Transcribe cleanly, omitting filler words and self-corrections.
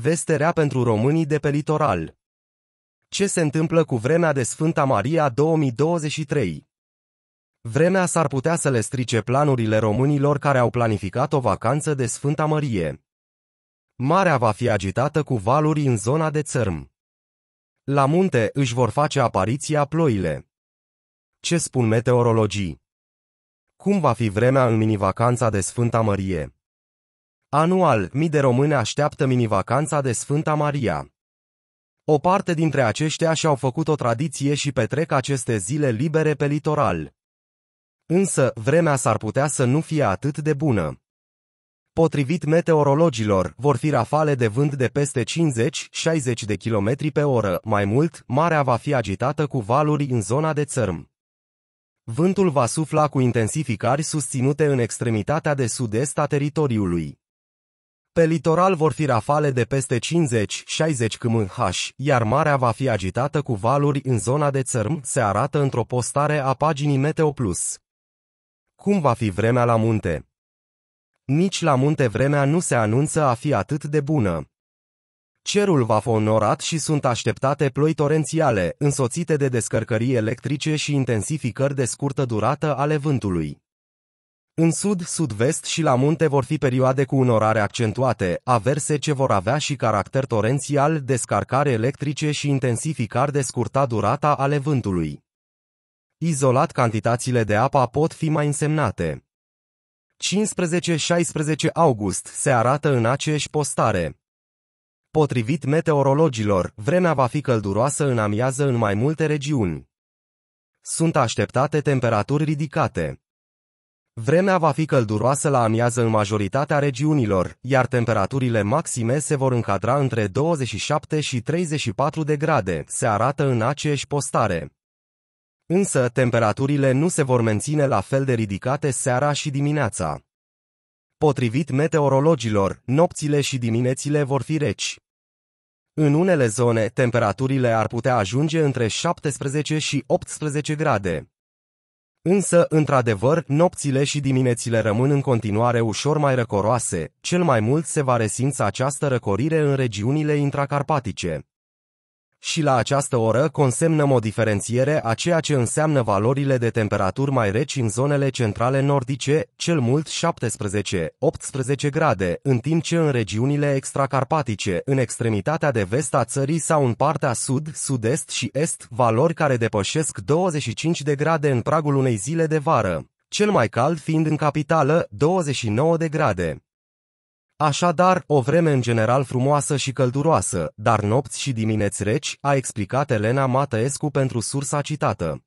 Veste rea pentru românii de pe litoral. Ce se întâmplă cu vremea de Sfânta Maria 2023? Vremea s-ar putea să le strice planurile românilor care au planificat o vacanță de Sfânta Marie. Marea va fi agitată cu valuri în zona de țărm. La munte își vor face apariția ploile. Ce spun meteorologii? Cum va fi vremea în minivacanța de Sfânta Marie? Anual, mii de români așteaptă minivacanța de Sfânta Maria. O parte dintre aceștia și-au făcut o tradiție și petrec aceste zile libere pe litoral. Însă, vremea s-ar putea să nu fie atât de bună. Potrivit meteorologilor, vor fi rafale de vânt de peste 50-60 de km pe oră. Mai mult, marea va fi agitată cu valuri în zona de țărm. Vântul va sufla cu intensificări susținute în extremitatea de sud-est a teritoriului. Pe litoral vor fi rafale de peste 50-60 km/h, iar marea va fi agitată cu valuri în zona de țărm, se arată într-o postare a paginii MeteoPlus. Cum va fi vremea la munte? Nici la munte vremea nu se anunță a fi atât de bună. Cerul va fi înorat și sunt așteptate ploi torențiale, însoțite de descărcării electrice și intensificări de scurtă durată ale vântului. În sud, sud-vest și la munte vor fi perioade cu înorare accentuate, averse ce vor avea și caracter torențial, descărcări electrice și intensificări de scurtă durată ale vântului. Izolat, cantitățile de apă pot fi mai însemnate. 15-16 august se arată în aceeași postare. Potrivit meteorologilor, vremea va fi călduroasă în amiază în mai multe regiuni. Sunt așteptate temperaturi ridicate. Vremea va fi călduroasă la amiază în majoritatea regiunilor, iar temperaturile maxime se vor încadra între 27 și 34 de grade, se arată în aceeași postare. Însă, temperaturile nu se vor menține la fel de ridicate seara și dimineața. Potrivit meteorologilor, nopțile și diminețile vor fi reci. În unele zone, temperaturile ar putea ajunge între 17 și 18 grade. Însă, într-adevăr, nopțile și diminețile rămân în continuare ușor mai răcoroase, cel mai mult se va resimți această răcorire în regiunile intracarpatice. Și la această oră consemnăm o diferențiere a ceea ce înseamnă valorile de temperaturi mai reci în zonele centrale nordice, cel mult 17-18 grade, în timp ce în regiunile extracarpatice, în extremitatea de vest a țării sau în partea sud, sud-est și est, valori care depășesc 25 de grade în pragul unei zile de vară, cel mai cald fiind în capitală, 29 de grade. Așadar, o vreme în general frumoasă și călduroasă, dar nopți și dimineți reci, a explicat Elena Mateescu pentru sursa citată.